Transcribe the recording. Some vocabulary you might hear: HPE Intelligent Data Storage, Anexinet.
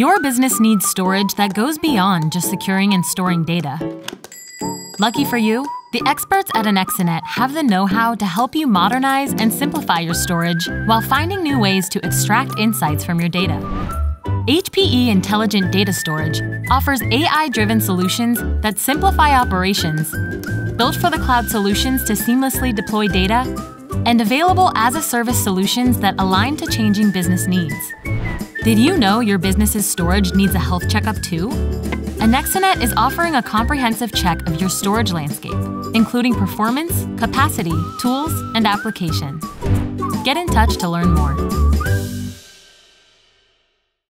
Your business needs storage that goes beyond just securing and storing data. Lucky for you, the experts at Anexinet have the know-how to help you modernize and simplify your storage while finding new ways to extract insights from your data. HPE Intelligent Data Storage offers AI-driven solutions that simplify operations, built for the cloud solutions to seamlessly deploy data, and available as-a-service solutions that align to changing business needs. Did you know your business's storage needs a health checkup too? Anexinet is offering a comprehensive check of your storage landscape, including performance, capacity, tools, and application. Get in touch to learn more.